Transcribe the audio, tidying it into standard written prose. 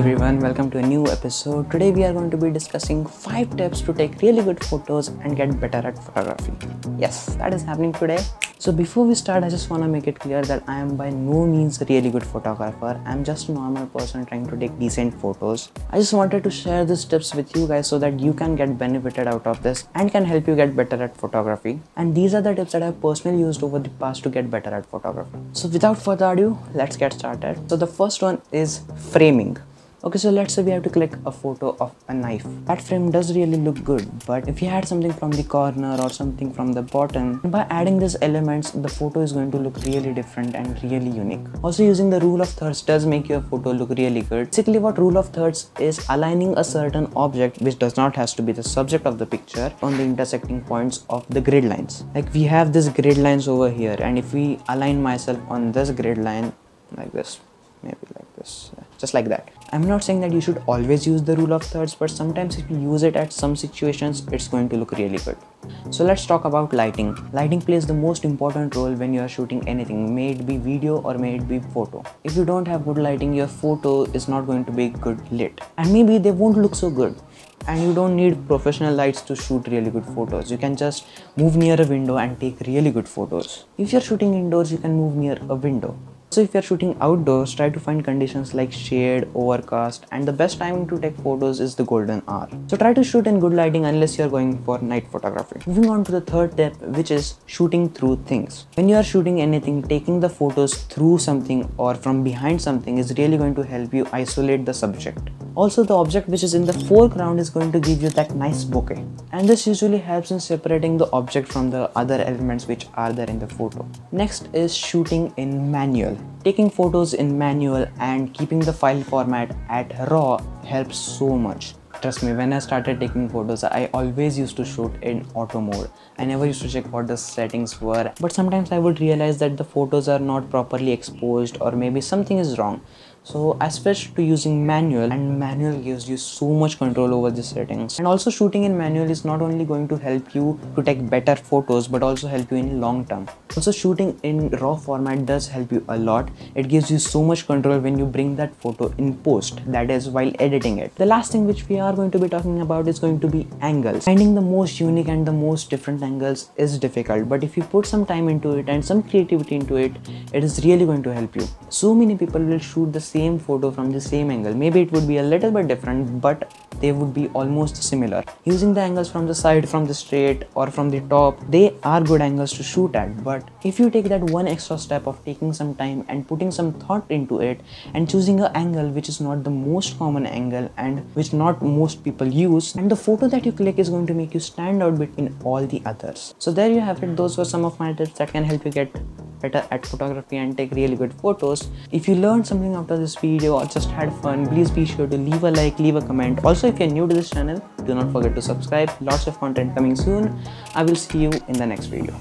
everyone, welcome to a new episode. Today we are going to be discussing 5 tips to take really good photos and get better at photography. Yes, that is happening today. So before we start, I just want to make it clear that I am by no means a really good photographer. I am just a normal person trying to take decent photos. I just wanted to share these tips with you guys so that you can get benefited out of this and can help you get better at photography. And these are the tips that I have personally used over the past to get better at photography. So without further ado, let's get started. So the first one is framing. Okay, so let's say we have to click a photo of a knife. That frame does really look good, but if you had something from the corner or something from the bottom, by adding these elements, the photo is going to look really different and really unique. Also, using the rule of thirds does make your photo look really good. Basically, what rule of thirds is aligning a certain object, which does not have to be the subject of the picture, on the intersecting points of the grid lines. Like we have these grid lines over here, and if we align myself on this grid line, like this, maybe like this, just like that. I'm not saying that you should always use the rule of thirds, but sometimes if you use it at some situations, it's going to look really good. So let's talk about lighting. Lighting plays the most important role when you are shooting anything, may it be video or may it be photo. If you don't have good lighting, your photo is not going to be good lit, and maybe they won't look so good. And you don't need professional lights to shoot really good photos. You can just move near a window and take really good photos. If you're shooting indoors, you can move near a window. So if you're shooting outdoors, try to find conditions like shade, overcast, and the best time to take photos is the golden hour. So try to shoot in good lighting unless you're going for night photography. Moving on to the third tip, which is shooting through things. When you are shooting anything, taking the photos through something or from behind something is really going to help you isolate the subject. Also, the object which is in the foreground is going to give you that nice bouquet. And this usually helps in separating the object from the other elements which are there in the photo. Next is shooting in manual. Taking photos in manual and keeping the file format at RAW helps so much. Trust me, when I started taking photos, I always used to shoot in auto mode. I never used to check what the settings were, but sometimes I would realize that the photos are not properly exposed or maybe something is wrong. So I switched to using manual, and manual gives you so much control over the settings. And also, shooting in manual is not only going to help you to take better photos, but also help you in long term. Also, shooting in RAW format does help you a lot. It gives you so much control when you bring that photo in post, that is while editing it. The last thing which we are going to be talking about is going to be angles. Finding the most unique and the most different angles is difficult, but if you put some time into it and some creativity into it, it is really going to help you. So many people will shoot the same photo from the same angle. Maybe it would be a little bit different, but they would be almost similar. Using the angles from the side, from the straight, or from the top, they are good angles to shoot at. But if you take that one extra step of taking some time and putting some thought into it and choosing an angle which is not the most common angle and which not most people use, and the photo that you click is going to make you stand out between all the others. So there you have it. Those were some of my tips that can help you get better at photography and take really good photos. If you learned something after this video or just had fun, please be sure to leave a like, leave a comment. Also, if you're new to this channel, do not forget to subscribe. Lots of content coming soon. I will see you in the next video.